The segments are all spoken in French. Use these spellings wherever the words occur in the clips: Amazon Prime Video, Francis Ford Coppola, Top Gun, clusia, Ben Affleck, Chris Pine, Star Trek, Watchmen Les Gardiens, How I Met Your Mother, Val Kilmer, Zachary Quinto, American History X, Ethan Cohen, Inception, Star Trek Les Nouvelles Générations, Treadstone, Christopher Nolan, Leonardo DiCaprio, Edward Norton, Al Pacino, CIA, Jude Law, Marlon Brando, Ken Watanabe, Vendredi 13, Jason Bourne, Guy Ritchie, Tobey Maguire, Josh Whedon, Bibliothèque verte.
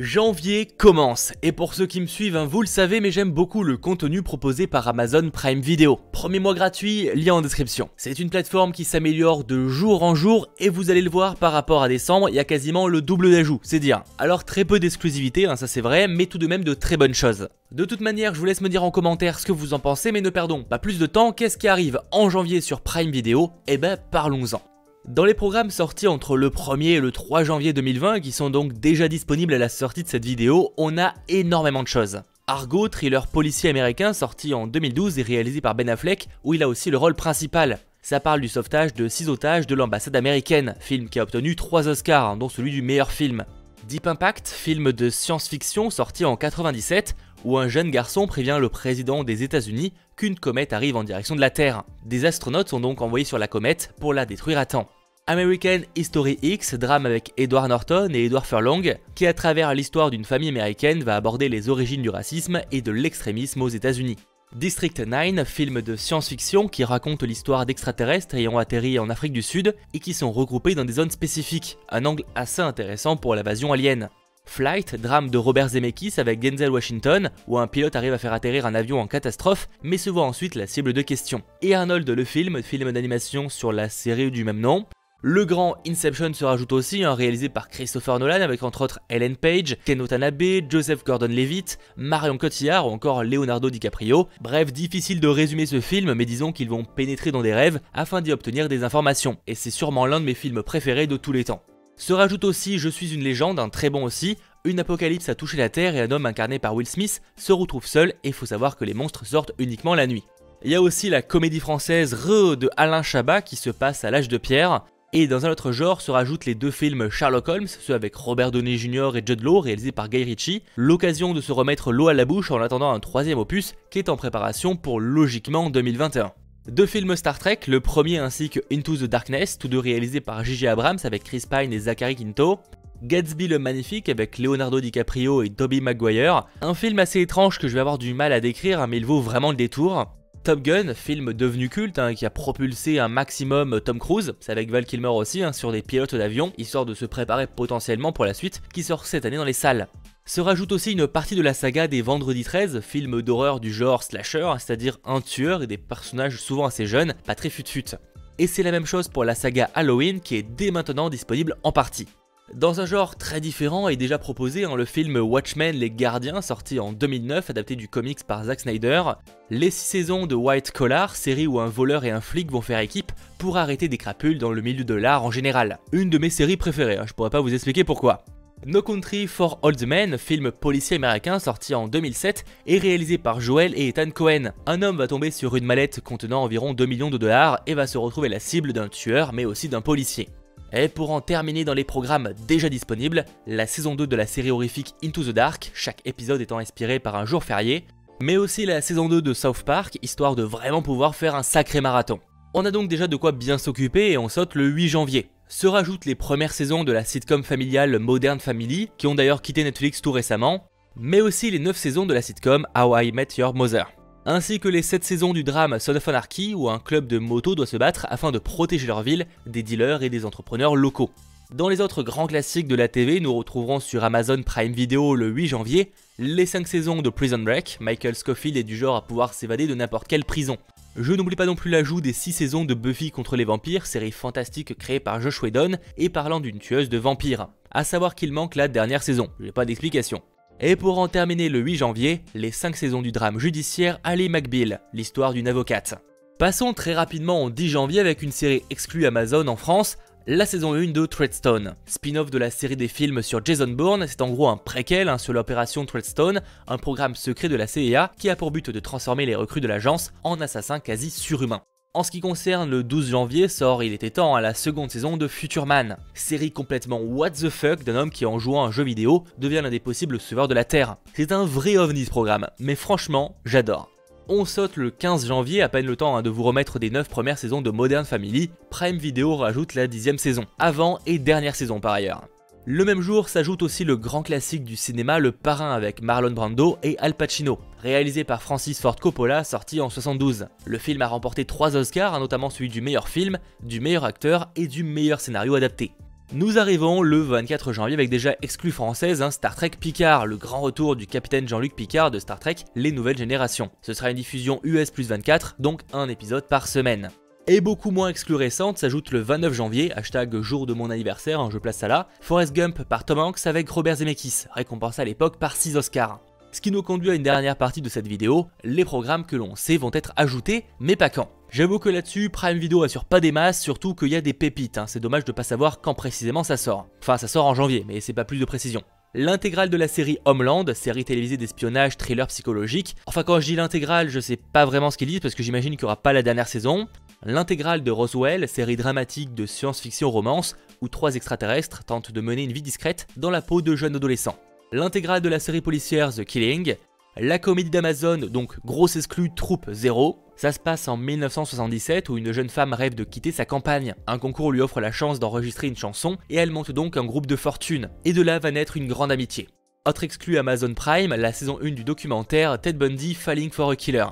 Janvier commence, et pour ceux qui me suivent, vous le savez, mais j'aime beaucoup le contenu proposé par Amazon Prime Video. Premier mois gratuit, lien en description. C'est une plateforme qui s'améliore de jour en jour, et vous allez le voir par rapport à décembre, il y a quasiment le double d'ajouts, c'est dire. Alors très peu d'exclusivité, ça c'est vrai, mais tout de même de très bonnes choses. De toute manière, je vous laisse me dire en commentaire ce que vous en pensez, mais ne perdons pas plus de temps, qu'est-ce qui arrive en janvier sur Prime Video? Eh ben parlons-en. Dans les programmes sortis entre le 1er et le 3 janvier 2020, qui sont donc déjà disponibles à la sortie de cette vidéo, on a énormément de choses. Argo, thriller policier américain sorti en 2012 et réalisé par Ben Affleck, où il a aussi le rôle principal. Ça parle du sauvetage de 6 otages de l'ambassade américaine, film qui a obtenu 3 Oscars, dont celui du meilleur film. Deep Impact, film de science-fiction sorti en 1997, où un jeune garçon prévient le président des États-Unis qu'une comète arrive en direction de la Terre. Des astronautes sont donc envoyés sur la comète pour la détruire à temps. American History X, drame avec Edward Norton et Edward Furlong, qui à travers l'histoire d'une famille américaine va aborder les origines du racisme et de l'extrémisme aux États-Unis. District 9, film de science-fiction qui raconte l'histoire d'extraterrestres ayant atterri en Afrique du Sud et qui sont regroupés dans des zones spécifiques, un angle assez intéressant pour l'invasion alien. Flight, drame de Robert Zemeckis avec Denzel Washington, où un pilote arrive à faire atterrir un avion en catastrophe, mais se voit ensuite la cible de question. Et Arnold le film, film d'animation sur la série du même nom. Le grand Inception se rajoute aussi, réalisé par Christopher Nolan avec entre autres Ellen Page, Ken Watanabe, Joseph Gordon-Levitt, Marion Cotillard ou encore Leonardo DiCaprio. Bref, difficile de résumer ce film, mais disons qu'ils vont pénétrer dans des rêves afin d'y obtenir des informations, et c'est sûrement l'un de mes films préférés de tous les temps. Se rajoute aussi Je suis une légende, un très bon aussi, une apocalypse a touché la Terre et un homme incarné par Will Smith se retrouve seul et faut savoir que les monstres sortent uniquement la nuit. Il y a aussi la comédie française R.O.C. de Alain Chabat qui se passe à l'âge de pierre. Et dans un autre genre se rajoutent les deux films Sherlock Holmes, ceux avec Robert Downey Jr. et Jude Law réalisés par Guy Ritchie, l'occasion de se remettre l'eau à la bouche en attendant un troisième opus qui est en préparation pour logiquement 2021. Deux films Star Trek, le premier ainsi que Into the Darkness, tous deux réalisés par J.J. Abrams avec Chris Pine et Zachary Quinto. Gatsby le Magnifique avec Leonardo DiCaprio et Tobey Maguire, un film assez étrange que je vais avoir du mal à décrire mais il vaut vraiment le détour. Top Gun, film devenu culte qui a propulsé un maximum Tom Cruise, c'est avec Val Kilmer aussi sur des pilotes d'avion, histoire de se préparer potentiellement pour la suite qui sort cette année dans les salles. Se rajoute aussi une partie de la saga des Vendredi 13, film d'horreur du genre slasher, c'est-à-dire un tueur et des personnages souvent assez jeunes, pas très fut-fut. Et c'est la même chose pour la saga Halloween qui est dès maintenant disponible en partie. Dans un genre très différent et déjà proposé, le film Watchmen les Gardiens, sorti en 2009, adapté du comics par Zack Snyder, les 6 saisons de White Collar, série où un voleur et un flic vont faire équipe pour arrêter des crapules dans le milieu de l'art en général. Une de mes séries préférées, je pourrais pas vous expliquer pourquoi. No Country for Old Men, film policier américain sorti en 2007 et réalisé par Joel et Ethan Cohen. Un homme va tomber sur une mallette contenant environ 2 millions de dollars et va se retrouver la cible d'un tueur mais aussi d'un policier. Et pour en terminer dans les programmes déjà disponibles, la saison 2 de la série horrifique Into the Dark, chaque épisode étant inspiré par un jour férié, mais aussi la saison 2 de South Park, histoire de vraiment pouvoir faire un sacré marathon. On a donc déjà de quoi bien s'occuper et on saute le 8 janvier. Se rajoutent les premières saisons de la sitcom familiale Modern Family, qui ont d'ailleurs quitté Netflix tout récemment, mais aussi les 9 saisons de la sitcom How I Met Your Mother. Ainsi que les 7 saisons du drame Son of Anarchy où un club de moto doit se battre afin de protéger leur ville des dealers et des entrepreneurs locaux. Dans les autres grands classiques de la TV, nous retrouverons sur Amazon Prime Video le 8 janvier les 5 saisons de Prison Break, Michael Scofield est du genre à pouvoir s'évader de n'importe quelle prison. Je n'oublie pas non plus l'ajout des 6 saisons de Buffy contre les vampires, série fantastique créée par Josh Whedon et parlant d'une tueuse de vampires. À savoir qu'il manque la dernière saison, j'ai pas d'explication. Et pour en terminer le 8 janvier, les 5 saisons du drame judiciaire Ally McBeal, l'histoire d'une avocate. Passons très rapidement au 10 janvier avec une série exclue Amazon en France, la saison 1 de Treadstone. Spin-off de la série des films sur Jason Bourne, c'est en gros un préquel sur l'opération Treadstone, un programme secret de la CIA qui a pour but de transformer les recrues de l'agence en assassins quasi surhumains. En ce qui concerne le 12 janvier, sort il était temps à la seconde saison de Futureman, série complètement what the fuck d'un homme qui en jouant à un jeu vidéo devient l'un des possibles sauveurs de la Terre. C'est un vrai ovni ce programme, mais franchement j'adore. On saute le 15 janvier, à peine le temps de vous remettre des 9 premières saisons de Modern Family, Prime Video rajoute la 10e saison, avant et dernière saison par ailleurs. Le même jour s'ajoute aussi le grand classique du cinéma Le Parrain avec Marlon Brando et Al Pacino, réalisé par Francis Ford Coppola, sorti en 72. Le film a remporté 3 Oscars, notamment celui du meilleur film, du meilleur acteur et du meilleur scénario adapté. Nous arrivons le 24 janvier avec déjà exclu française Star Trek Picard, le grand retour du capitaine Jean-Luc Picard de Star Trek Les Nouvelles Générations. Ce sera une diffusion US+24, donc un épisode par semaine. Et beaucoup moins exclue récente s'ajoute le 29 janvier, hashtag jour de mon anniversaire, je place ça là, Forrest Gump par Tom Hanks avec Robert Zemeckis, récompensé à l'époque par 6 Oscars. Ce qui nous conduit à une dernière partie de cette vidéo, les programmes que l'on sait vont être ajoutés, mais pas quand. J'avoue que là-dessus, Prime Video assure pas des masses, surtout qu'il y a des pépites, c'est dommage de pas savoir quand précisément ça sort. Enfin, ça sort en janvier, mais c'est pas plus de précision. L'intégrale de la série Homeland, série télévisée d'espionnage, thriller psychologique, enfin quand je dis l'intégrale, je sais pas vraiment ce qu'ils disent parce que j'imagine qu'il n'y aura pas la dernière saison. L'intégrale de Roswell, série dramatique de science-fiction romance, où 3 extraterrestres tentent de mener une vie discrète dans la peau de jeunes adolescents. L'intégrale de la série policière The Killing, la comédie d'Amazon, donc grosse exclue Troupe 0. Ça se passe en 1977 où une jeune femme rêve de quitter sa campagne. Un concours lui offre la chance d'enregistrer une chanson et elle monte donc un groupe de fortune. Et de là va naître une grande amitié. Autre exclu Amazon Prime, la saison 1 du documentaire Ted Bundy Falling for a Killer.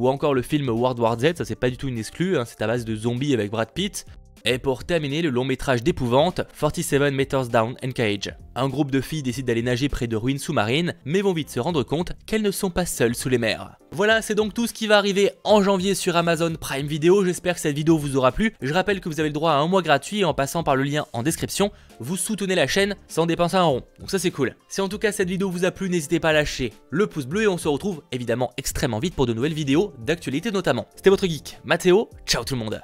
Ou encore le film World War Z, ça c'est pas du tout une exclue, c'est à base de zombies avec Brad Pitt. Et pour terminer, le long métrage d'épouvante, 47 Meters Down and Cage. Un groupe de filles décide d'aller nager près de ruines sous-marines, mais vont vite se rendre compte qu'elles ne sont pas seules sous les mers. Voilà, c'est donc tout ce qui va arriver en janvier sur Amazon Prime Video, j'espère que cette vidéo vous aura plu. Je rappelle que vous avez le droit à un mois gratuit et en passant par le lien en description, vous soutenez la chaîne sans dépenser un rond. Donc ça c'est cool. Si en tout cas cette vidéo vous a plu, n'hésitez pas à lâcher le pouce bleu et on se retrouve évidemment extrêmement vite pour de nouvelles vidéos, d'actualité notamment. C'était votre geek, Mathéo, ciao tout le monde.